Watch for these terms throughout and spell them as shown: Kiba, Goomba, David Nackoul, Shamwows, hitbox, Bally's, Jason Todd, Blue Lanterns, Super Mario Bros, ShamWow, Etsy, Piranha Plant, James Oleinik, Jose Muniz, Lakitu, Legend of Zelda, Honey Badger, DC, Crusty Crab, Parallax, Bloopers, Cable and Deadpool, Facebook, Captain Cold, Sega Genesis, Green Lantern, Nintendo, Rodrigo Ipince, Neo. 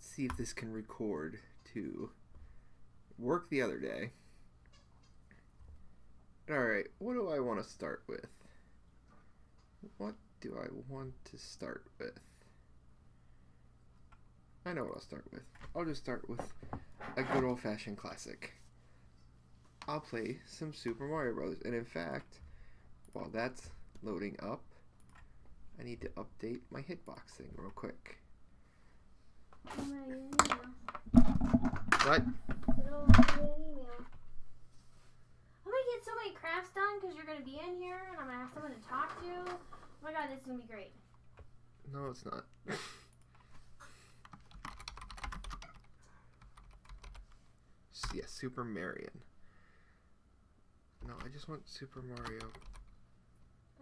Let's see if this can record too. Worked the other day. Alright, what do I want to start with? What do I want to start with? I know what I'll start with. I'll just start with a good old-fashioned classic. I'll play some Super Mario Bros. And in fact, while that's loading up, I need to update my hitbox thing real quick. What? I'm gonna get so many crafts done because you're gonna be in here and I'm gonna have someone to talk to. Oh my god, this is gonna be great. No, it's not. Yeah, Super Marion. No, I just want Super Mario.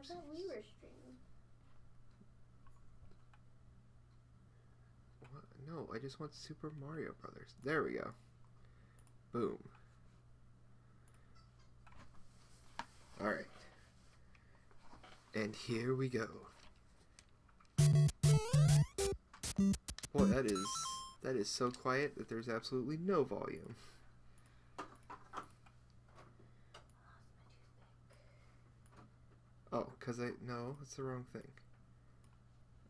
I thought we were streaming. What? No, I just want Super Mario Brothers. There we go. Boom. All right. And here we go. Boy, that is so quiet that there's absolutely no volume. Oh, because no, it's the wrong thing.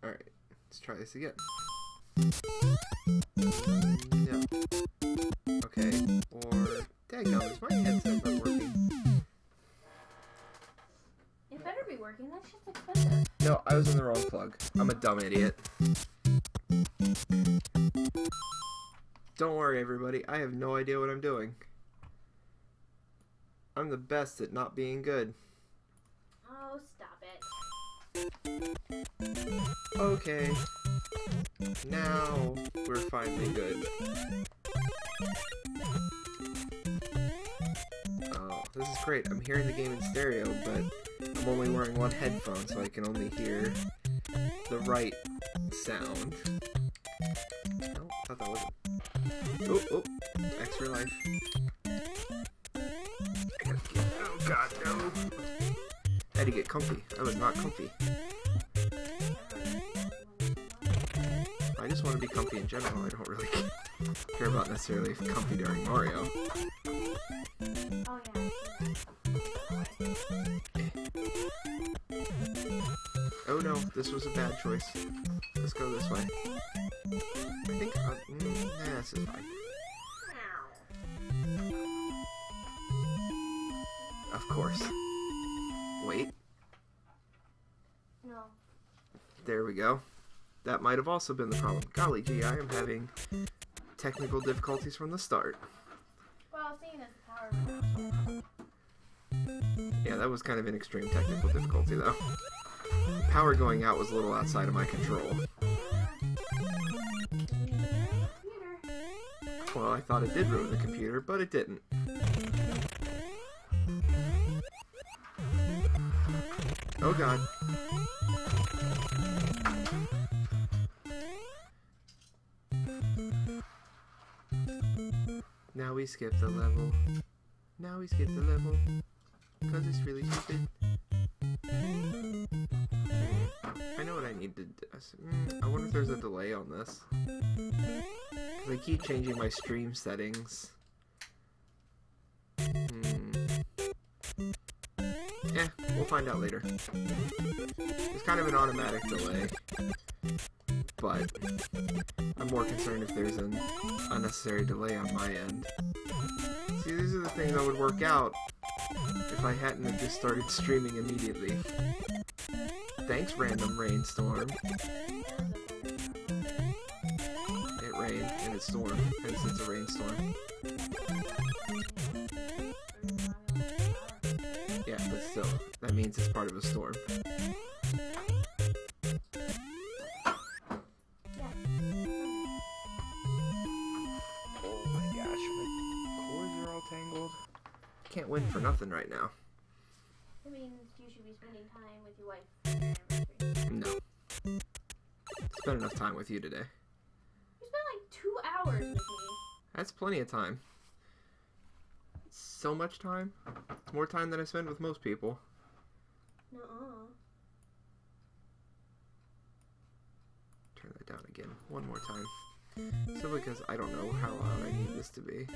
Alright, let's try this again. No. Okay, or... Daggum, is my headset not working? It better be working, that shit's expensive. No, I was in the wrong plug. I'm a dumb idiot. Don't worry, everybody, I have no idea what I'm doing. I'm the best at not being good. Oh, stop it. Okay. Now we're finally good. Oh, this is great. I'm hearing the game in stereo, but I'm only wearing one headphone, so I can only hear the right sound. Oh, thought that was it. Oh, oh. Extra life. Oh, God, no. I had to get comfy. I was not comfy. I just want to be comfy in general. I don't really care about necessarily comfy during Mario. Oh, yeah. Oh no, this was a bad choice. Let's go this way. I think nah, this is fine. Of course. Wait. No. There we go. That might have also been the problem. Golly gee, I am having technical difficulties from the start. Well, seeing as the power. Yeah, that was kind of an extreme technical difficulty, though. Power going out was a little outside of my control. Well, I thought it did ruin the computer, but it didn't. Oh god. Now we skip the level. Now we skip the level. Cause it's really stupid. I know what I need to do. I wonder if there's a delay on this. Cause I keep changing my stream settings. We'll find out later. It's kind of an automatic delay, but I'm more concerned if there's an unnecessary delay on my end. See, these are the things that would work out if I hadn't have just started streaming immediately. Thanks, random rainstorm. It rained, and it stormed, and it's a rainstorm. That means it's part of a storm. Oh my gosh, my cords are all tangled. I can't win for nothing right now. That means you should be spending time with your wife. No. Spent enough time with you today. You spent like 2 hours with me. That's plenty of time. So much time. It's more time than I spend with most people. Nuh-uh. Turn that down again. One more time. Simply because I don't know how loud I need this to be.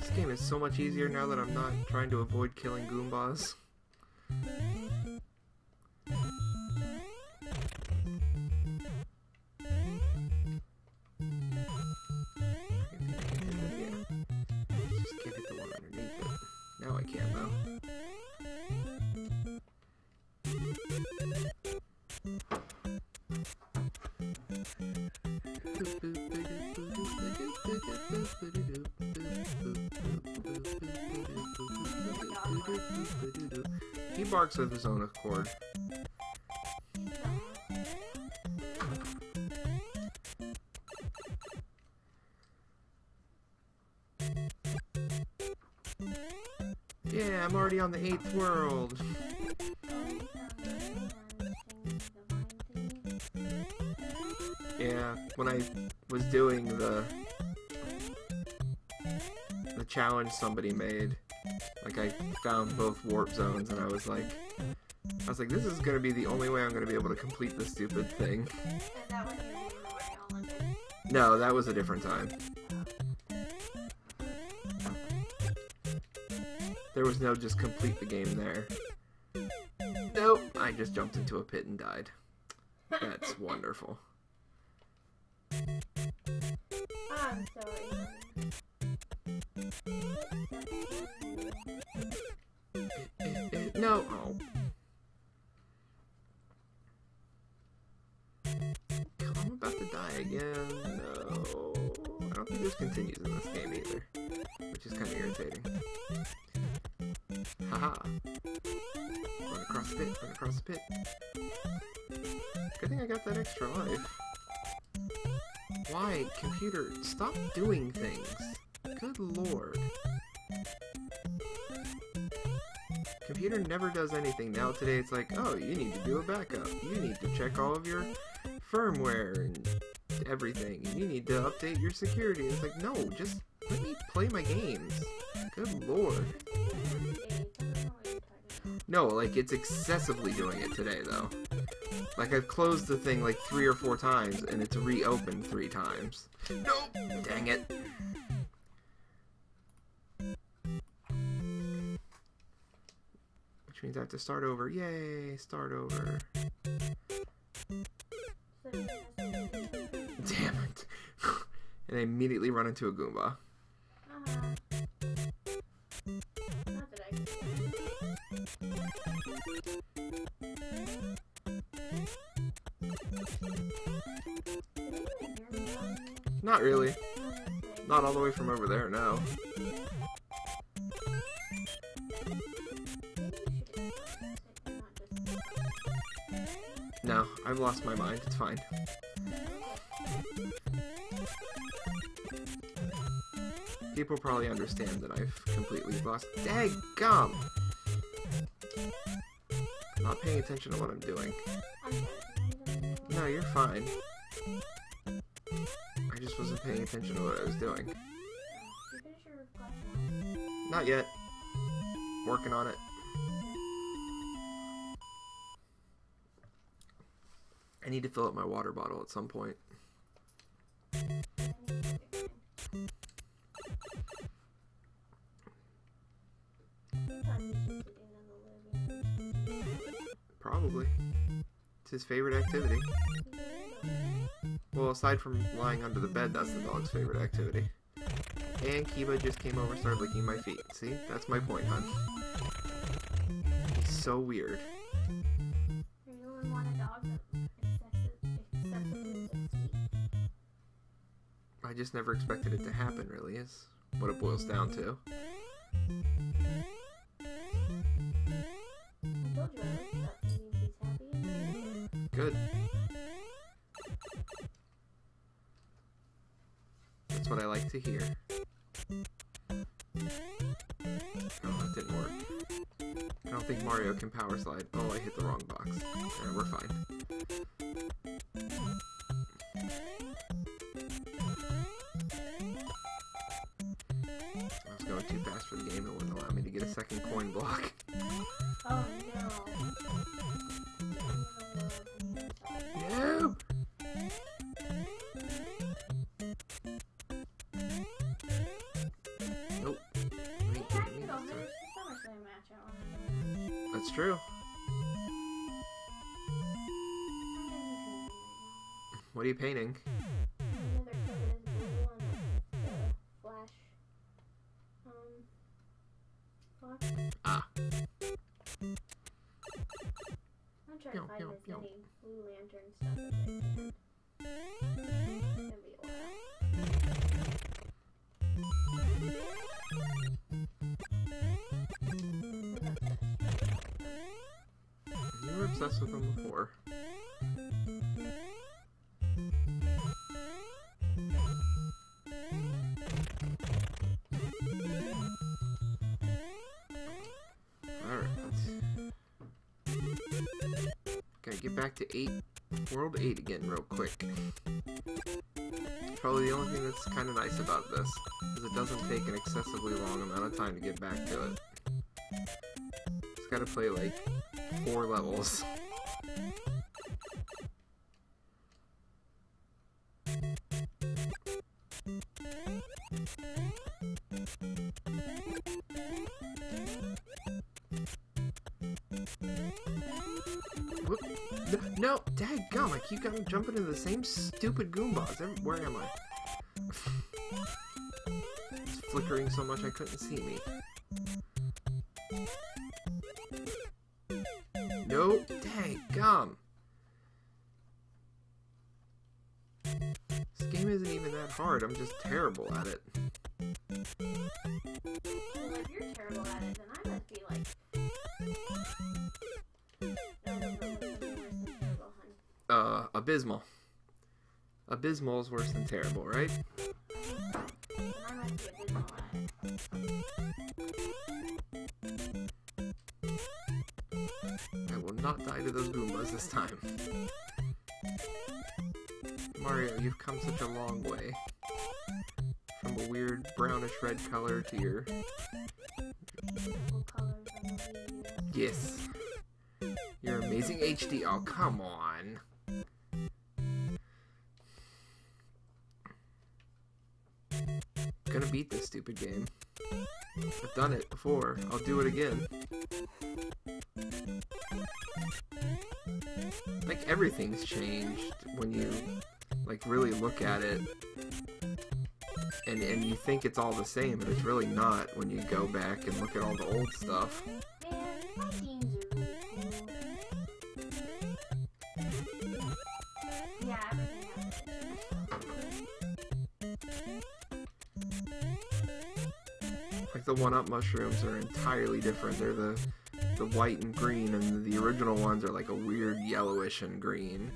This game is so much easier now that I'm not trying to avoid killing Goombas. He barks of his own accord. Yeah, I'm already on the 8th world. Yeah, when I was doing the challenge somebody made, like, I found both warp zones and I was like, this is gonna be the only way I'm gonna be able to complete this stupid thing. And that was when you were in Olympics? No, that was a different time. There was no just complete the game there. Nope, I just jumped into a pit and died. That's wonderful. I'm sorry. No. Oh. I'm about to die again. No. I don't think this continues in this game either, which is kind of irritating. Haha. Run across the pit. Run across the pit. Good thing I got that extra life. Why, computer? Stop doing things. Good lord. Computer never does anything. Now today it's like, oh, you need to do a backup. You need to check all of your firmware and everything. You need to update your security. It's like, no, just let me play my games. Good lord. No, like, it's excessively doing it today, though. Like, I've closed the thing like 3 or 4 times, and it's reopened 3 times. Nope! Dang it. Which means I have to start over. Yay! Start over. Damn it. And I immediately run into a Goomba. Not really. Not all the way from over there, no. No, I've lost my mind. It's fine. People probably understand that I've completely lost. Daggum! I'm not paying attention to what I'm doing. No, you're fine. I just wasn't paying attention to what I was doing. Not yet. Working on it. I need to fill up my water bottle at some point. Probably. It's his favorite activity. Well, aside from lying under the bed, that's the dog's favorite activity. And Kiba just came over and started licking my feet. See? That's my point, hon. He's so weird. There's only one dog that accepted it. I just never expected it to happen, really, is what it boils down to. I told you I liked that. He's happy. Good. That's what I like to hear. Oh, that didn't work. I don't think Mario can power slide. Oh, I hit the wrong box. Alright, we're fine. I was going too fast for the game. It wouldn't allow me to get a second coin block. Oh no. It's true. What are you painting? Another blue one. Flash. Ah. I'm trying to find this many Blue Lantern stuff as I can. It's gonna be old. You were obsessed with them before. To 8, World 8 again real quick. Probably the only thing that's kind of nice about this is it doesn't take an excessively long amount of time to get back to it. Just gotta play like 4 levels. No! Dadgum, I keep on jumping into the same stupid Goombas. Where am I? It's flickering so much I couldn't see me. No! Dadgum! This game isn't even that hard, I'm just terrible at it. Well, if you're terrible at it, then I must be like... abysmal. Abysmal is worse than terrible, right? I will not die to those Goombas this time. Mario, you've come such a long way. From a weird brownish-red color to your... Yes. Your amazing HD. Oh, come on. Gonna beat this stupid game. I've done it before. I'll do it again. Like, everything's changed when you, like, really look at it. And you think it's all the same, but it's really not when you go back and look at all the old stuff. The 1-Up mushrooms are entirely different. They're the white and green, and the original ones are like a weird yellowish and green.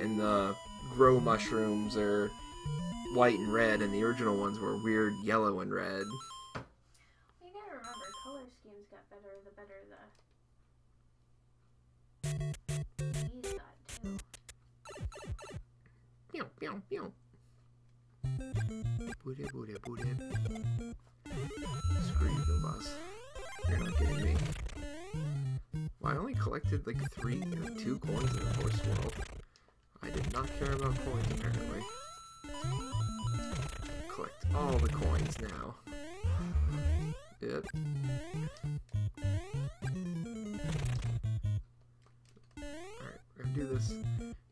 And the grow mushrooms are white and red, and the original ones were weird yellow and red. Well, you gotta remember, color schemes got better the better the... These got too. Pew, pew, pew. Booty, booty, booty. Screw you, Goombas. You're not getting me. Well, I only collected like 2 coins in the horse world. I did not care about coins, apparently. Collect all the coins now. Yep. Alright, we're gonna do this.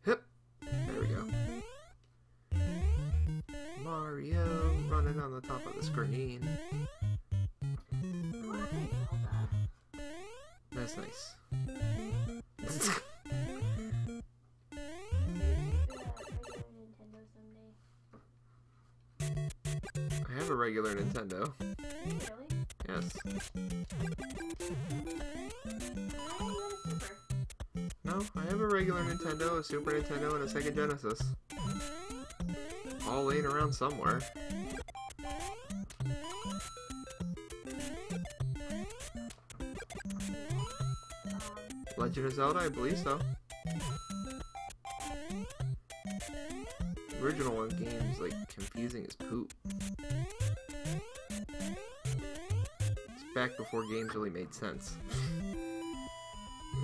Hip! There we go. Mario running on the top of the screen. That's nice. I have a regular Nintendo. Really? Yes. No, I have a regular Nintendo, a Super Nintendo, and a Sega Genesis. All laid around somewhere. Legend of Zelda, I believe so. The original one game's like confusing as poop. It's back before games really made sense.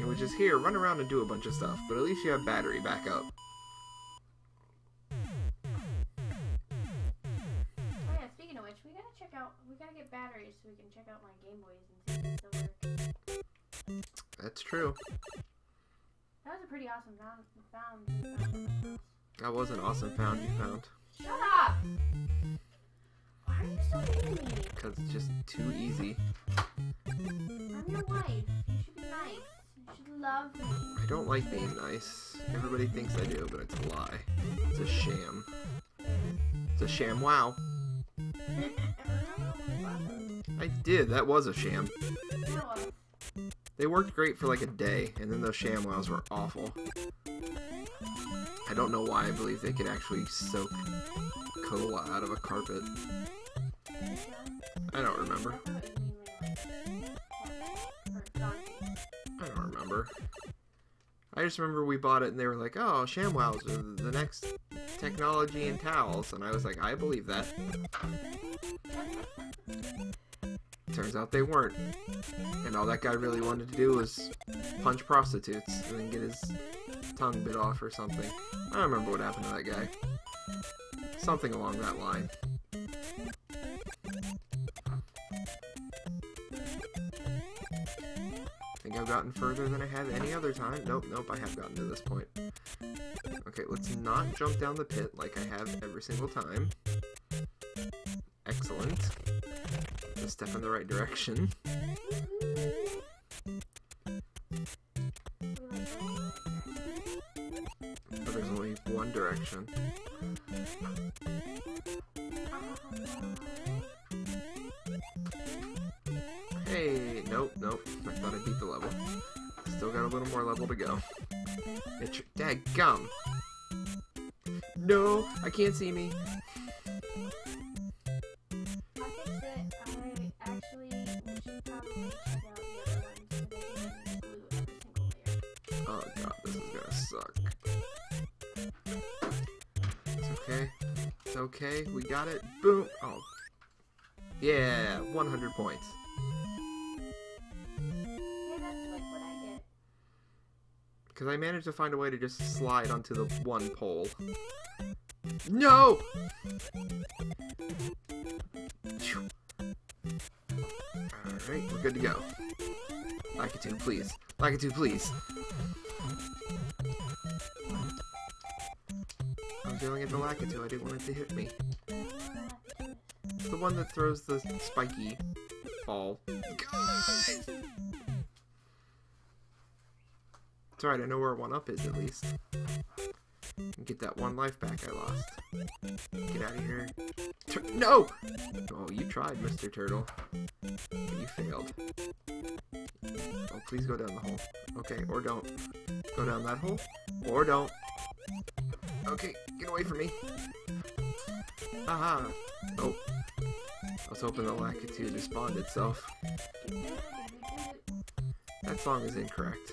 It was just here, run around and do a bunch of stuff, but at least you have battery backup. We gotta get batteries so we can check out my Game Boys and see if they still work. That's true. That was a pretty awesome found. That was an awesome found you found. Shut up! Why are you so mean? Because it's just too easy. I'm your wife. You should be nice. You should love me. I don't like being nice. Everybody thinks I do, but it's a lie. It's a sham. It's a ShamWow. I did. That was a sham. They worked great for like a day, and then those ShamWows were awful. I don't know why I believe they could actually soak cola out of a carpet. I don't remember. I don't remember. I just remember we bought it and they were like, oh, ShamWows are the next technology in towels. And I was like, I believe that. Turns out they weren't. And all that guy really wanted to do was punch prostitutes and then get his tongue bit off or something. I don't remember what happened to that guy. Something along that line. I think I've gotten further than I have any other time. Nope, I have gotten to this point. Okay, let's not jump down the pit like I have every single time. Excellent. A step in the right direction. But there's only one direction. Hey, nope. I thought I beat the level. Still got a little more level to go. It's your dadgum. No, I can't see me. Okay, we got it. Boom! Oh. Yeah, 100 points. Yeah, that's like what I get. Because I managed to find a way to just slide onto the one pole. No! Alright, we're good to go. Lakitu, please. Lakitu, please. Yelling at the Lakitu, I didn't want it to hit me. It's the one that throws the spiky ball. Guys! It's alright, I know where 1-up is at least. Get that one life back I lost. Get out of here. No! Oh, you tried, Mr. Turtle. You failed. Oh, please go down the hole. Okay, or don't. Go down that hole, or don't. Okay, get away from me. Aha! Oh. I was hoping the Lakitu to spawn itself. That song is incorrect.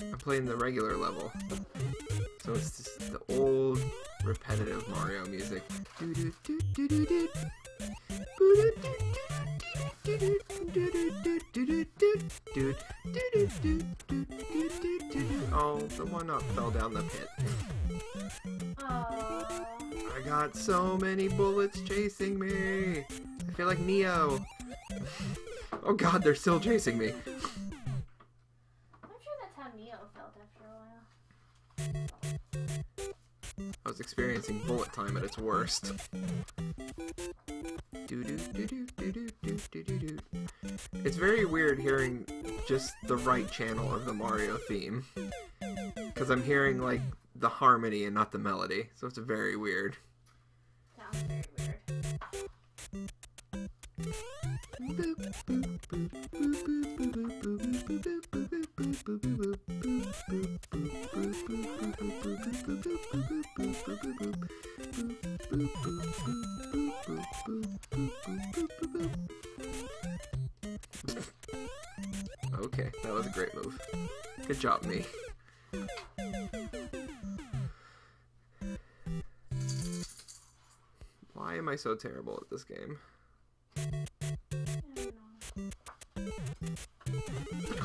I'm playing the regular level. So it's just the old, repetitive Mario music. Oh, the 1-up fell down the pit. I got so many bullets chasing me. I feel like Neo. Oh god, they're still chasing me. I'm sure that's how Neo felt after a while. I was experiencing bullet time at its worst. It's very weird hearing just the right channel of the Mario theme. Because I'm hearing like the harmony and not the melody, so it's very weird. Sounds very weird. Okay, that was a great move. Good job, me. Why am I so terrible at this game?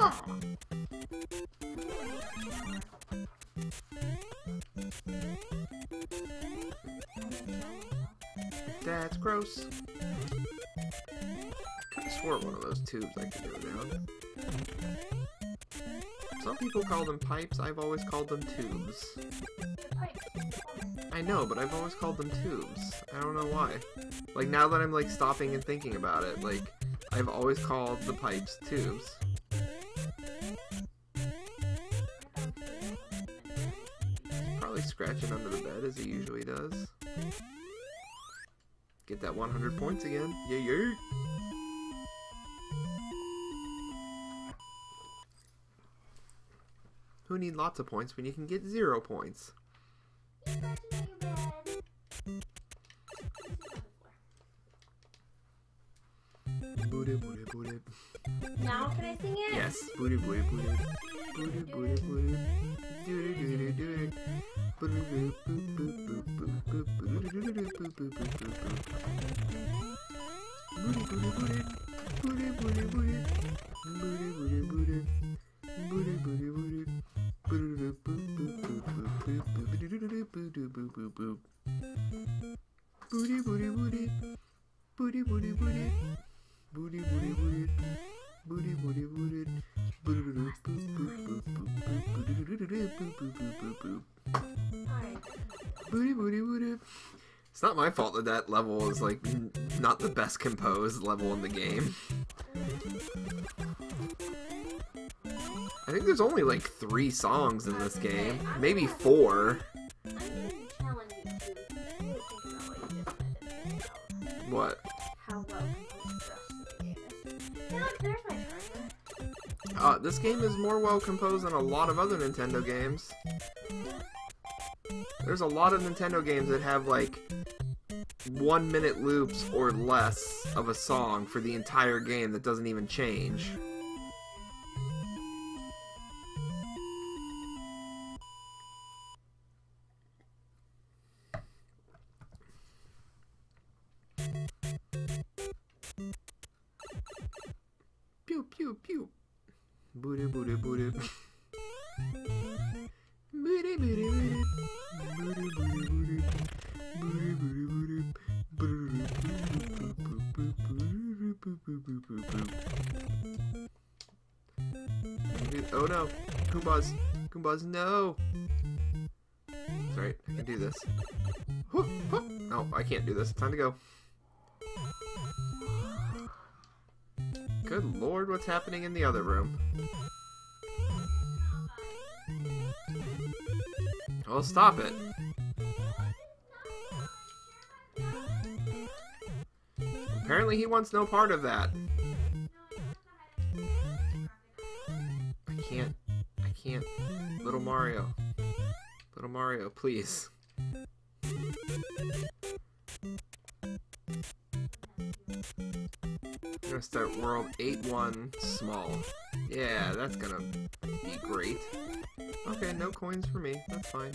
Oh. That's gross. I could have swore one of those tubes I could go down. Some people call them pipes, I've always called them tubes. I know, but I've always called them tubes. I don't know why. Like, now that I'm, like, stopping and thinking about it, like, I've always called the pipes tubes. He's probably scratching under the bed, as he usually does. Get that 100 points again. Yeah, yeah! Who need lots of points when you can get 0 points? Booty booty booty. Now can I sing it? Yes. Booty booty booty. Booty booty booty. Doo doo doo doo. Booty booty booty booty booty booty booty booty booty booty. It's not my fault that that level is like not the best composed level in the game. I think there's only like 3 songs in this game, maybe 4. What? How well composed there's my turn. This game is more well composed than a lot of other Nintendo games. There's a lot of Nintendo games that have like 1-minute loops or less of a song for the entire game that doesn't even change. Oh no, Goombas! Goombas, no! That's right, I can do this. Woo, woo. No, I can't do this. Time to go. Good lord, what's happening in the other room? Oh, stop it! Apparently he wants no part of that. I can't. Little Mario. Little Mario, please. I'm gonna start World 8-1 small. Yeah, that's gonna be great. Okay, no coins for me. That's fine.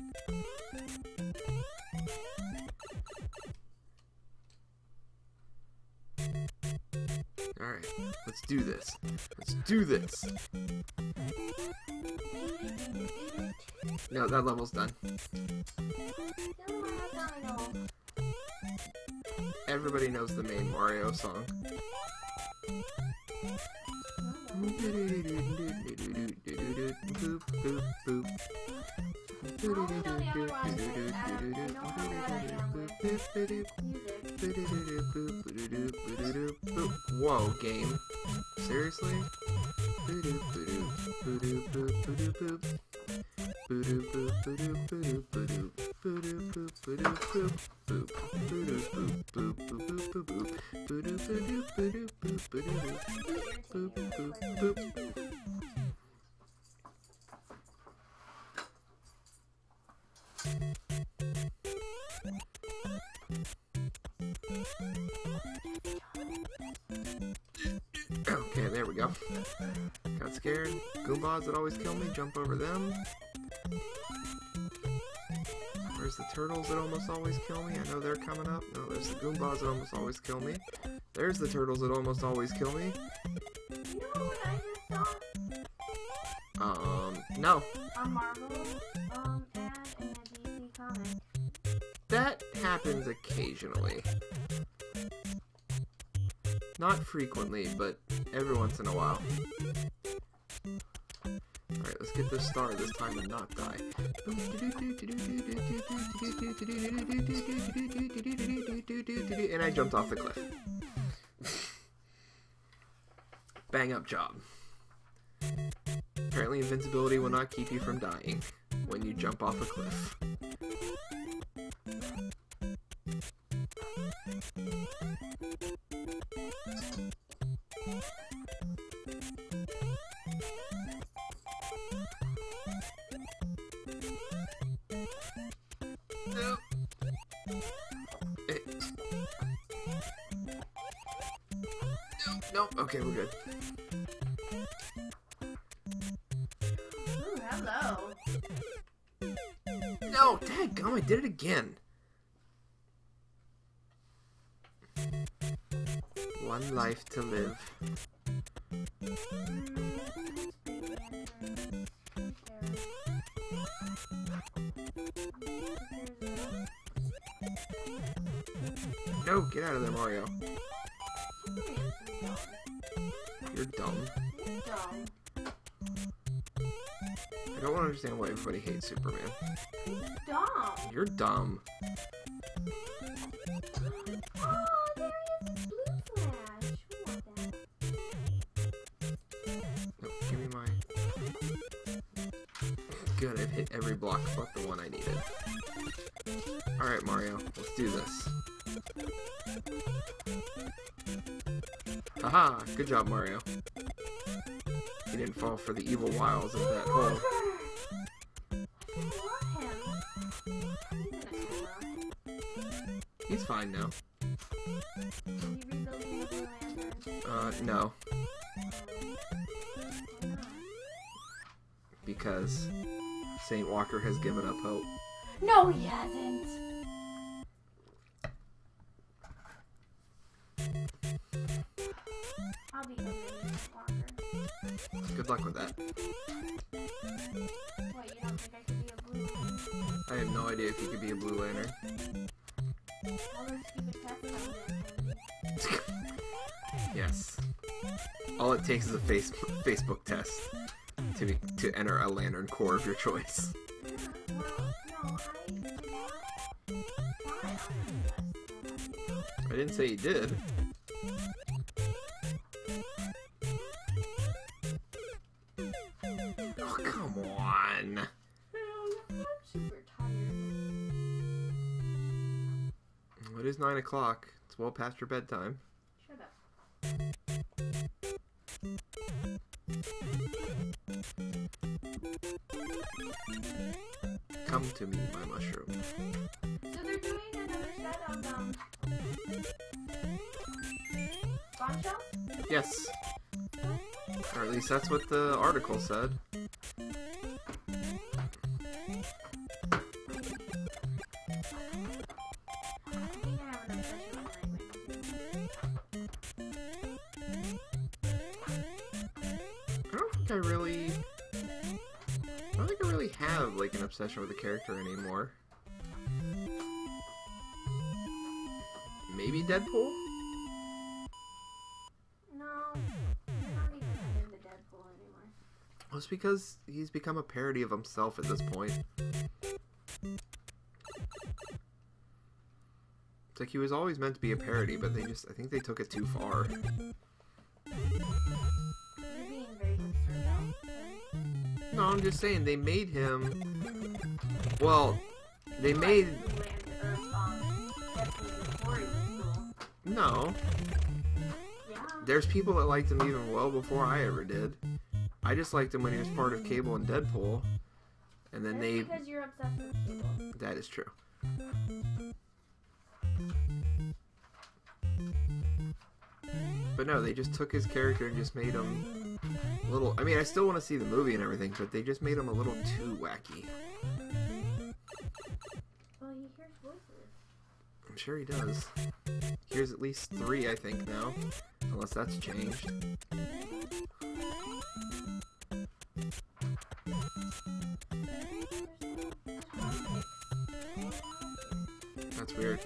Alright, let's do this. Let's do this! No, that level's done. Everybody knows the main Mario song. Whoa, game. Seriously? Okay, there we go. Got scared. Goombas that always kill me, jump over them. There's the turtles that almost always kill me. I know they're coming up. No, there's the Goombas that almost always kill me. There's the turtles that almost always kill me. You know what I just saw? No. A Marvel ad in a DC comic. That happens occasionally. Not frequently, but every once in a while. get this star this time and not die. And I jumped off the cliff. Bang up job. Apparently invincibility will not keep you from dying when you jump off a cliff. Nope, okay, we're good. Ooh, hello. No, dadgum, I did it again. One life to live. No, get out of there, Mario. You're dumb. You're dumb. I don't understand why everybody hates Superman. He's dumb. You're dumb. Oh, there is Blue Flash. Who wants that? No, give me my... Good, I've hit every block but the one I needed. Alright, Mario, let's do this. Haha, good job, Mario. He didn't fall for the evil wiles of that hole. He's fine now. No. Because St. Walker has given up hope. No, he hasn't! Good luck with that. What, you don't think I could be a Blue Lantern? I have no idea if you could be a Blue Lantern. Yes. All it takes is a Facebook test to enter a lantern corps of your choice. I didn't say you did. It is 9 o'clock. It's well past your bedtime. Shut up. Come to me, my mushroom. So they're doing another set of, bombshell? Yes. Or at least that's what the article said. I don't think I really have like an obsession with a character anymore. Maybe Deadpool? No, I'm not even into Deadpool anymore. Well, it's because he's become a parody of himself at this point. It's like he was always meant to be a parody, but I think they took it too far. No, I'm just saying, they made him... Well, they made... No. There's people that liked him even well before I ever did. I just liked him when he was part of Cable and Deadpool. And then they... because you're obsessed with Cable. That is true. But no, they just took his character and just made him... I mean, I still want to see the movie and everything, but they just made him a little too wacky. Well, he hears voices. I'm sure he does. He hears at least 3, I think, now. Unless that's changed. That's weird.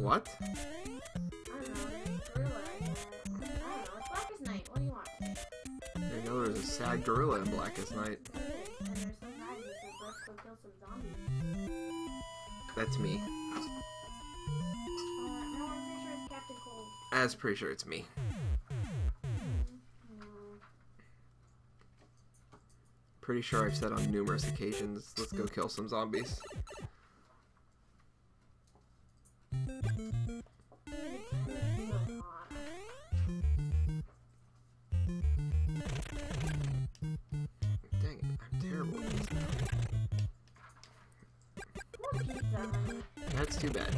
What? I don't know. was a sad gorilla in Black as Night. And they're so mad because they're about to go kill some zombies. That's me. No, I'm pretty sure it's Captain Cold. I was pretty sure it's me. Pretty sure I've said on numerous occasions, let's go kill some zombies. That's too bad.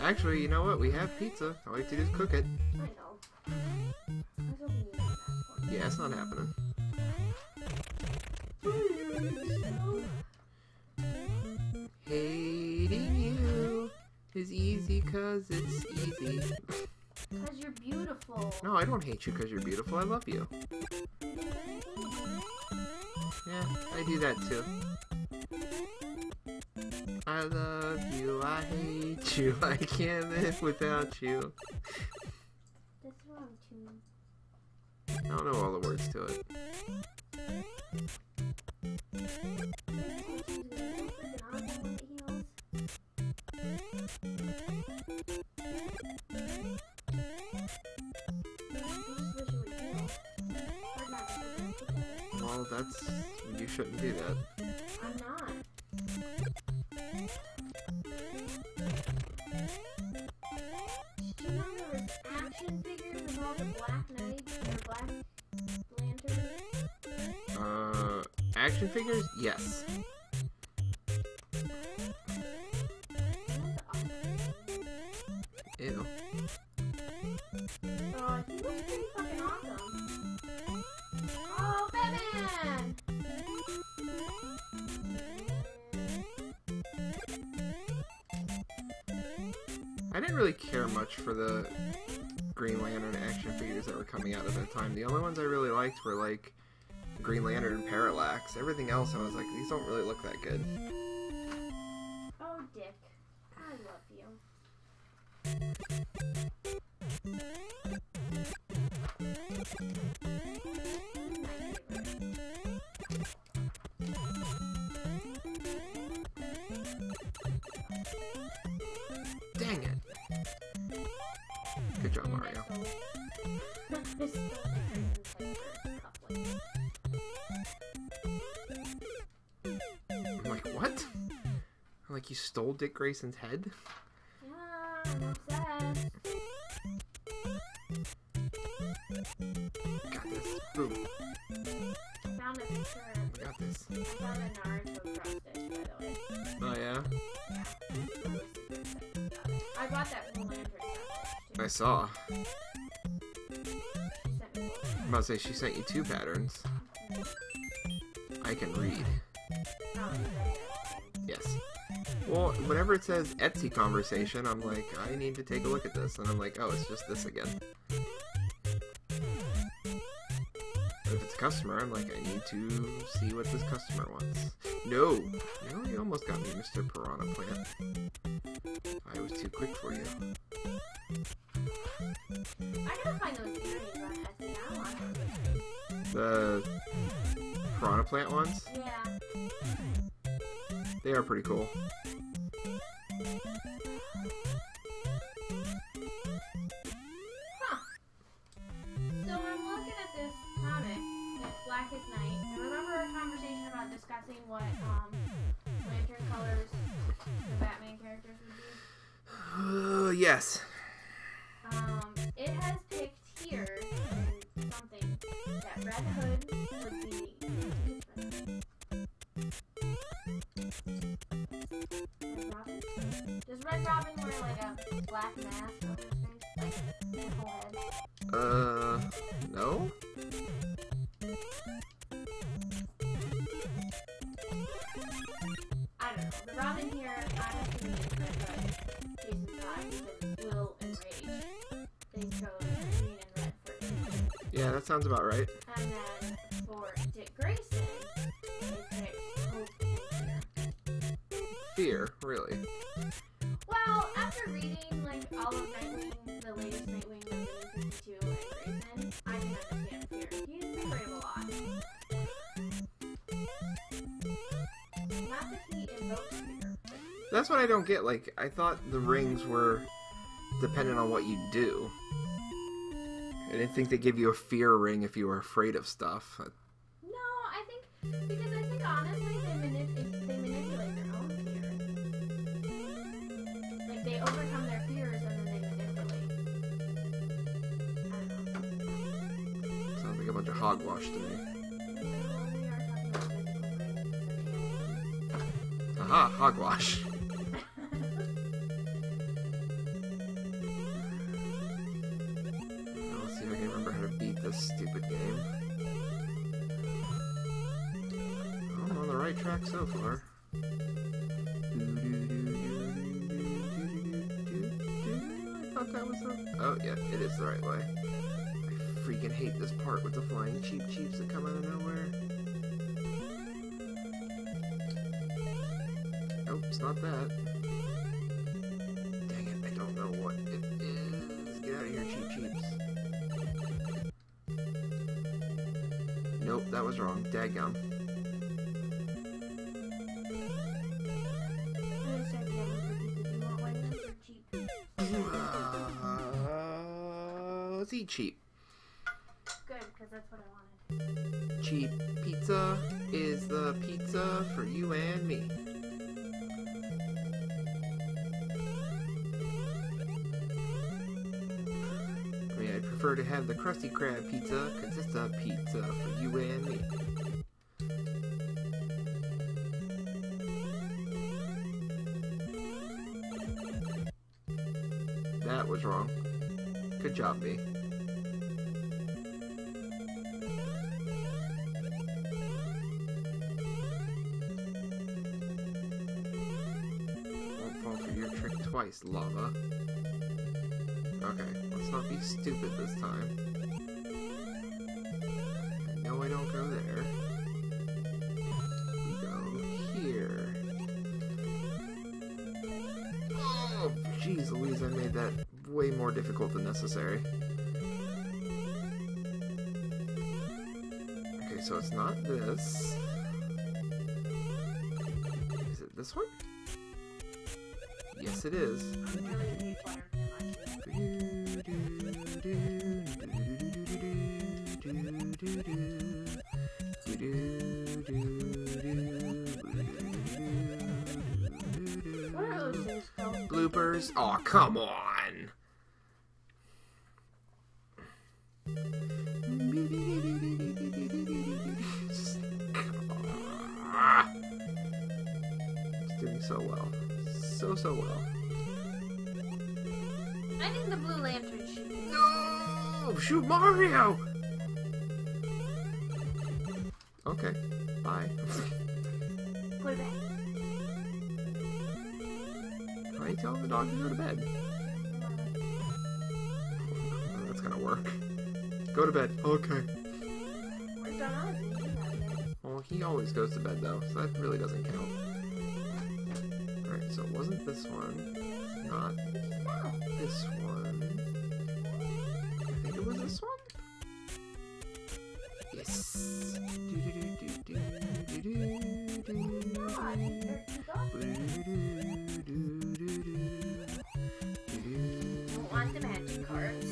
Actually, you know what? We have pizza. All we have to do is cook it. I know. Yeah, it's not happening. Hating you is easy because it's easy. Because you're beautiful. No, I don't hate you because you're beautiful. I love you. Yeah, I do that too. I love you, I hate you, I can't live without you. That's wrong, tune. I don't know all the words to it. Well, that's... you shouldn't do that. I'm not. Action figures? Yes. Ew. Oh, he looks pretty fucking awesome. Oh, Batman! I didn't really care much for the Green Lantern action figures that were coming out at that time. The only ones I really liked were like Green Lantern and Parallax. Everything else, I was like, these don't really look that good. Oh, Dick. I love you. Dang it. Good job, Mario. Like you stole Dick Grayson's head? Yeah, that's sad. Got this. Boom. I found a picture. I got this. I found a Naruto crustacean, by the way. Oh, yeah? Yeah. I bought that Blue Lantern crustacean. I saw. She sent me both. I'm about to say, she sent you two patterns. I can read. Oh, okay. Yes. Well, whenever it says Etsy conversation, I'm like, I need to take a look at this, and I'm like, oh, it's just this again. But if it's a customer, I'm like, I need to see what this customer wants. No! You know, you almost got me, Mr. Piranha Plant. I was too quick for you. I gotta find those earrings on Etsy. I don't want them. The Piranha Plant ones? Yeah. They are pretty cool. Huh. So I'm looking at this comic, it's Black as Night, and remember our conversation about discussing what lantern colors the Batman characters would be? Yes. It has picked here something that Red Hood would be. Does Red Robin wear like a black mask over his face? Like his whole head? No? I don't know. The Robin here, I don't think it's Red Hood. Jason Todd, because will and rage. They chose green and red for him. Yeah, that sounds about right. And then for Dick Grayson, fear, really. Well, after reading like all of Nightwing, the latest Nightwing of the 52 and Grayson, I can understand fear. He's been So that's what I don't get. Like, I thought the rings were dependent on what you do. I didn't think they give you a fear ring if you were afraid of stuff. No, I think, because I think honestly they manipulate their own fear. Like, they overcome their fears and then they manipulate. I don't know. Sounds like a bunch of hogwash to me. Aha, hogwash. Stupid game. Well, I'm on the right track so far. I thought that was the... Oh, yeah, it is the right way. I freaking hate this part with the flying cheeps that come out of nowhere. Nope, it's not that. Dang it, I don't know what it is. Get out of here, cheeps. Nope, that was wrong. Daggum. Let's eat cheap. Good, because that's what I wanted. Cheap pizza is the pizza for you and me. To have the Crusty Crab pizza, because it's a pizza for you and me. That was wrong. Good job, me. Won't fall for your trick twice, lava. Okay, let's not be stupid this time. No, I don't go there. We go here. Oh, jeez Louise, I made that way more difficult than necessary. Okay, so it's not this. Is it this one? Yes, it is. Bloopers? Aw, oh, come on! Just doing so well. So well. I think the Blue Lantern should be. No! Shoot Mario! Okay. Bye. Go to bed. Why are you telling the dog to go to bed? Oh, that's gonna work. Go to bed. Okay. Well, he always goes to bed though, so that really doesn't count. Alright, so it wasn't this one. It's not this one. I think it was this one? Yes! I want the magic cards.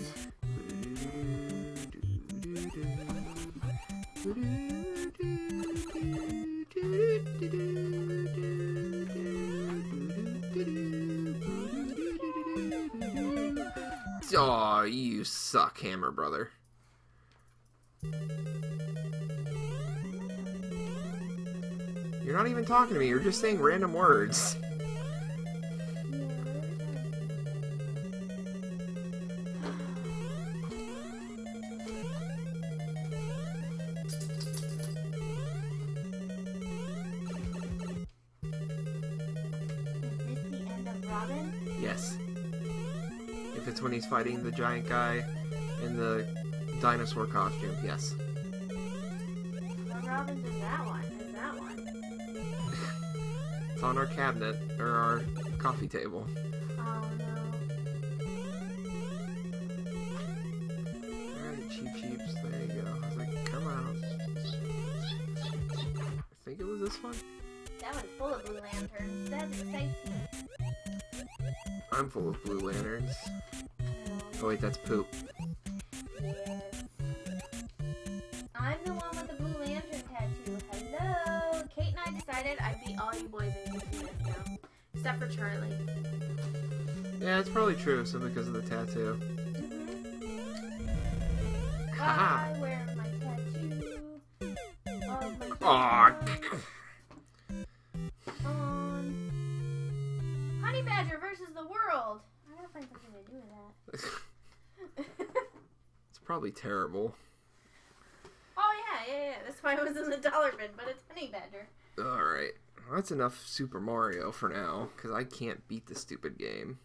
Aw, oh, you suck, Hammer Brother. You're not even talking to me, you're just saying random words. When he's fighting the giant guy in the dinosaur costume, yes. But Robin's is that one, is that one? It's on our cabinet, or our coffee table. Oh no. Alright, cheeps, there you go. I was like, come on. I think it was this one? That one's full of Blue Lanterns. That excites me. I'm full of Blue Lanterns. Oh wait, that's poop. Yes. I'm the one with the Blue Lantern tattoo. Hello! Kate and I decided I'd be all you boys in this now. Except for Charlie. Yeah, it's probably true, simply because of the tattoo. Mm-hmm. Haha! I wear my tattoo. Oh, Honey Badger versus the world! I gotta find something to do with that. It's probably terrible. Oh yeah. That's why it was in the dollar bin, but it's Honey Badger. Alright. Well, that's enough Super Mario for now, because I can't beat this stupid game.